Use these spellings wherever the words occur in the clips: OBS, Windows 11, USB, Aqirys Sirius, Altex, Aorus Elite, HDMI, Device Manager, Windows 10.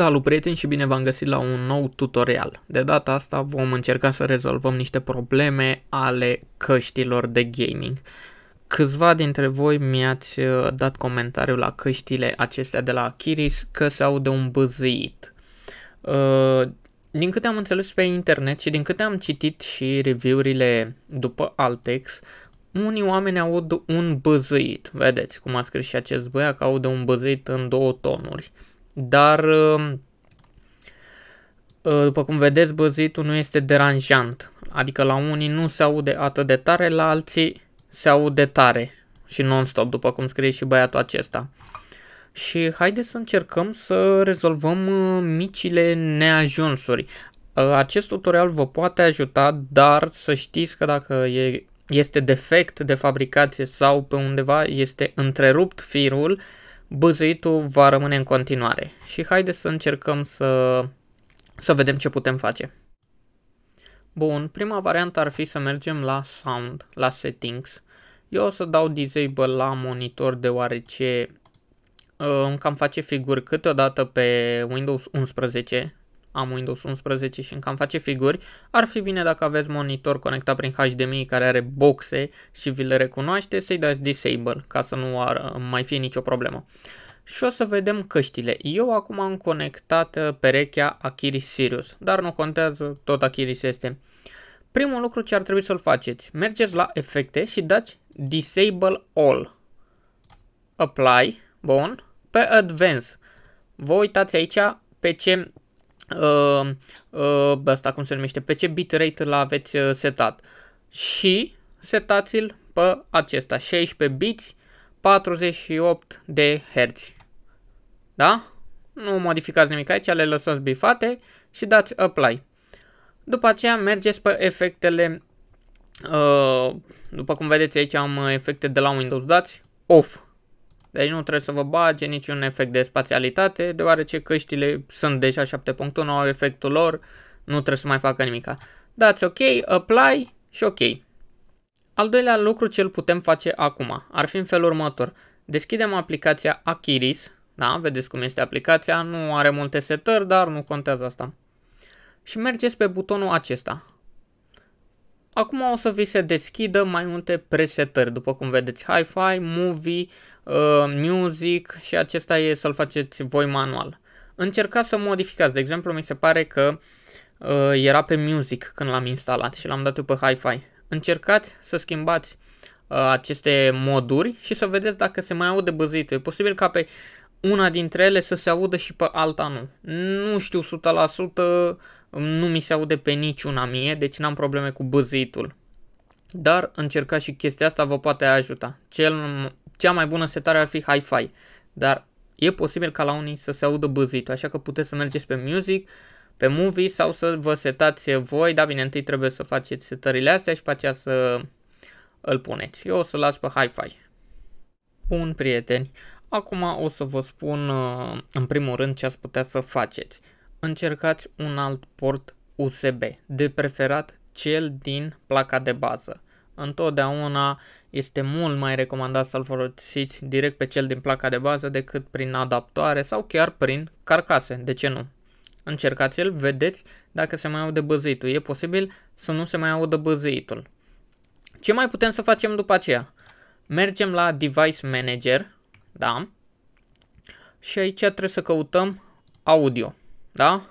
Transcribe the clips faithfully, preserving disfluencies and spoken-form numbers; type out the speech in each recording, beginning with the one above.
Salut prieteni și bine v-am găsit la un nou tutorial. De data asta vom încerca să rezolvăm niște probleme ale căștilor de gaming. Câțiva dintre voi mi-ați dat comentariul la căștile acestea de la Aqirys că se aude un bâzâit. Din câte am înțeles pe internet și din câte am citit și review-urile după Altex, unii oameni aud un bâzâit. Vedeți cum a scris și acest băiat că aude un bâzâit în două tonuri. Dar, după cum vedeți, bâzâitul nu este deranjant, adică la unii nu se aude atât de tare, la alții se aude tare și non-stop, după cum scrie și băiatul acesta. Și haideți să încercăm să rezolvăm micile neajunsuri. Acest tutorial vă poate ajuta, dar să știți că dacă este defect de fabricație sau pe undeva este întrerupt firul, bâzâitul va rămâne în continuare și haideți să încercăm să, să vedem ce putem face. Bun, prima variantă ar fi să mergem la Sound, la Settings. Eu o să dau Disable la monitor deoarece îmi cam face figuri câteodată pe Windows unsprezece. Am Windows unsprezece și îmi cam face figuri. Ar fi bine dacă aveți monitor conectat prin H D M I care are boxe și vi le recunoaște să-i dați Disable ca să nu ar mai fie nicio problemă. Și o să vedem căștile. Eu acum am conectat perechea Aqirys Sirius, dar nu contează, tot Aqirys este. Primul lucru ce ar trebui să-l faceți, mergeți la efecte și dați Disable All. Apply, bun, pe Advance. Vă uitați aici pe ce Uh, uh, asta cum se numește, pe ce bitrate l-aveți uh, setat și setați-l pe acesta, șaisprezece biți, patruzeci și opt de herți, da? Nu modificați nimic aici, le lăsați bifate și dați apply. După aceea mergeți pe efectele, uh, după cum vedeți aici am efecte de la Windows, dați off. Deci nu trebuie să vă bage niciun efect de spațialitate, deoarece căștile sunt deja șapte punct unu, au efectul lor, nu trebuie să mai facă nimica. Dați OK, Apply și OK. Al doilea lucru ce îl putem face acum ar fi în felul următor. Deschidem aplicația Aqirys, da, vedeți cum este aplicația, nu are multe setări, dar nu contează asta. Și mergeți pe butonul acesta. Acum o să vi se deschidă mai multe presetări, după cum vedeți, Hi-Fi, Movie, uh, Music și acesta e să-l faceți voi manual. Încercați să modificați, de exemplu mi se pare că uh, era pe Music când l-am instalat și l-am dat eu pe Hi-Fi. Încercați să schimbați uh, aceste moduri și să vedeți dacă se mai aude bâzâitul. E posibil ca pe una dintre ele să se audă și pe alta nu. Nu știu o sută la sută, nu mi se aude pe niciuna mie, deci n-am probleme cu bâzâitul. Dar încercați și chestia asta, vă poate ajuta. Cel, cea mai bună setare ar fi Hi-Fi, dar e posibil ca la unii să se audă bâzâitul, așa că puteți să mergeți pe Music, pe Movie sau să vă setați voi. Da, bine, întâi trebuie să faceți setările astea și pe aceea să îl puneți. Eu o să las pe Hi-Fi. Bun, prieteni. Acum o să vă spun în primul rând ce ați putea să faceți. Încercați un alt port U S B, de preferat cel din placa de bază. Întotdeauna este mult mai recomandat să-l folosiți direct pe cel din placa de bază decât prin adaptoare sau chiar prin carcase, de ce nu? Încercați-l, vedeți dacă se mai aude bâzâitul. E posibil să nu se mai audă bâzâitul. Ce mai putem să facem după aceea? Mergem la Device Manager. Da? Și aici trebuie să căutăm audio, da?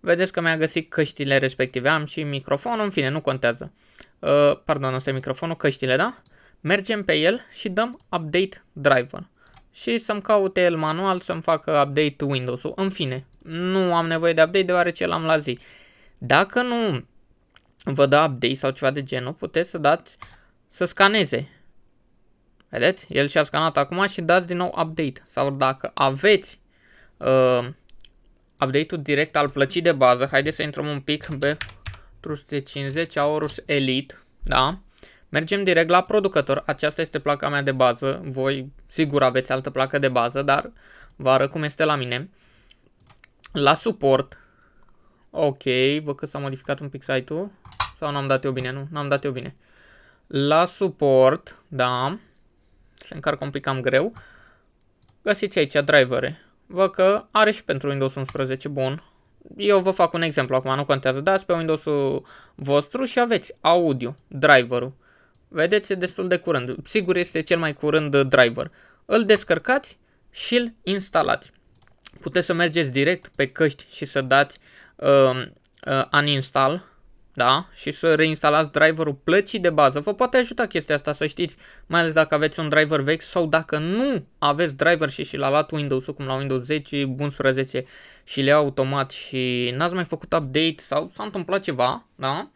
Vedeți că mi-a găsit căștile respective, am și microfonul, în fine, nu contează. Uh, pardon, ăsta e microfonul, căștile, da? Mergem pe el și dăm update driver. Și să-mi caute el manual, să-mi facă update Windows-ul, în fine. Nu am nevoie de update deoarece l-am la zi. Dacă nu vă dă update sau ceva de genul, puteți să dați să scaneze. Vedeți? El și-a scanat acum și dați din nou update. Sau dacă aveți uh, update-ul direct al plăcii de bază, haideți să intrăm un pic pe trei sute cincizeci Aorus Elite. Da? Mergem direct la producător. Aceasta este placa mea de bază. Voi sigur aveți altă placă de bază, dar vă arăt cum este la mine. La suport. Ok, văd că s-a modificat un pic site-ul. Sau n-am dat eu bine? Nu, n-am dat eu bine. La suport, da. Se încarcă un pic cam greu. Găsiți aici drivere. Văd că are și pentru Windows unsprezece, bun. Eu vă fac un exemplu acum, nu contează. Dați pe Windows-ul vostru și aveți audio, driverul. Vedeți, e destul de curând. Sigur este cel mai curând driver. Îl descărcați și îl instalați. Puteți să mergeți direct pe căști și să dați uh, uh, uninstall, da? Și să reinstalați driverul plăcii de bază. Vă poate ajuta chestia asta, să știți, mai ales dacă aveți un driver vechi sau dacă nu aveți driver și și l-a luat Windows-ul, cum la Windows zece, unsprezece și le-au automat și n-ați mai făcut update sau s-a întâmplat ceva, da?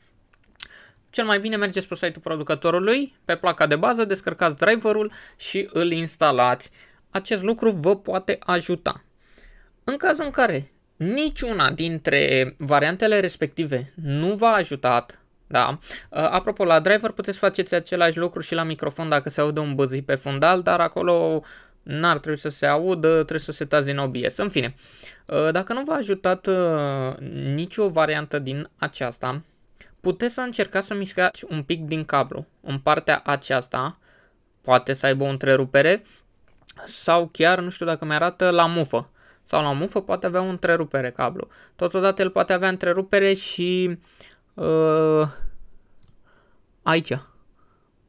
Cel mai bine mergeți pe site-ul producătorului, pe placa de bază, descărcați driverul și îl instalați. Acest lucru vă poate ajuta. În cazul în care niciuna dintre variantele respective nu v-a ajutat, da? Apropo, la driver puteți faceți același lucru și la microfon dacă se aude un băzi pe fundal, dar acolo n-ar trebui să se audă, trebuie să setați din O B S. În fine, dacă nu v-a ajutat nicio variantă din aceasta, puteți să încercați să mișcați un pic din cablu. În partea aceasta poate să aibă o întrerupere sau chiar, nu știu dacă mi-arată, la mufă. Sau la mufă poate avea o întrerupere cablu. Totodată el poate avea întrerupere și uh, aici.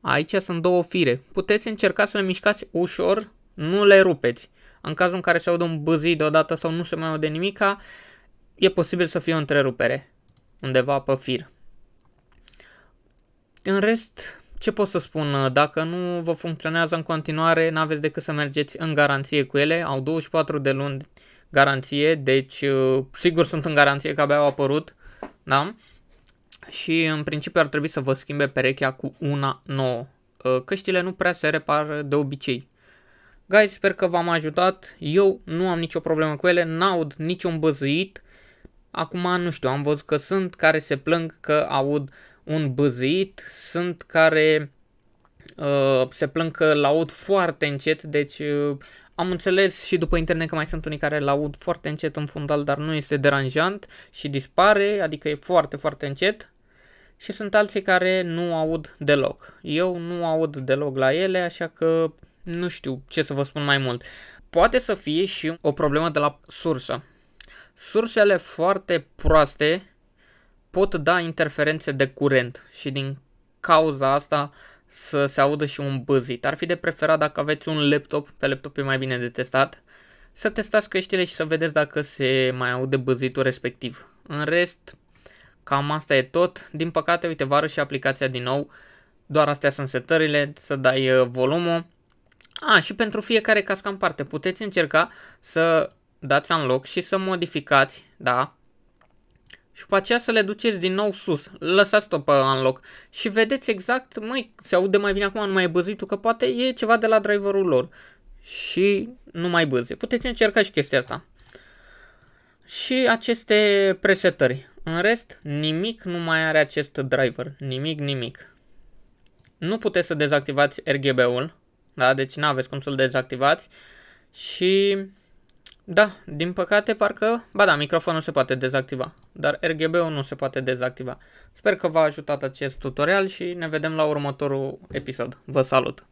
Aici sunt două fire. Puteți încerca să le mișcați ușor, nu le rupeți. În cazul în care se aude un bâzii deodată sau nu se mai aude nimica, e posibil să fie o întrerupere undeva pe fir. În rest, ce pot să spun, dacă nu vă funcționează în continuare, n-aveți decât să mergeți în garanție cu ele, au douăzeci și patru de luni garanție, deci sigur sunt în garanție că abia au apărut, da? Și în principiu ar trebui să vă schimbe perechea cu una nouă. Căștile nu prea se repară de obicei. Guys, sper că v-am ajutat, eu nu am nicio problemă cu ele, n-aud niciun băzâit. Acum nu știu, am văzut că sunt care se plâng că aud un bâzâit, sunt care uh, se plâng că l-aud foarte încet, deci uh, am înțeles și după internet că mai sunt unii care l-aud foarte încet în fundal, dar nu este deranjant și dispare, adică e foarte, foarte încet. Și sunt alții care nu aud deloc. Eu nu aud deloc la ele, așa că nu știu ce să vă spun mai mult. Poate să fie și o problemă de la sursă. Sursele foarte proaste pot da interferențe de curent și din cauza asta să se audă și un bâzit. Ar fi de preferat dacă aveți un laptop, pe laptop e mai bine de testat, să testați căștile și să vedeți dacă se mai aude bâzitul respectiv. În rest, cam asta e tot. Din păcate, uite, vă arăt și aplicația din nou. Doar astea sunt setările, să dai volumul. A, și pentru fiecare cască în parte, puteți încerca să dați în loc și să modificați, da? Și după aceea să le duceți din nou sus, lăsați-o pe unlock și vedeți exact, măi, se aude mai bine acum, nu mai e bâzitul, că poate e ceva de la driverul lor și nu mai bâzie. Puteți încerca și chestia asta. Și aceste presetări. În rest, nimic nu mai are acest driver, nimic, nimic. Nu puteți să dezactivați R G B-ul, da? Deci nu aveți cum să-l dezactivați și... Da, din păcate parcă, ba da, microfonul se poate dezactiva, dar R G B-ul nu se poate dezactiva. Sper că v-a ajutat acest tutorial și ne vedem la următorul episod. Vă salut!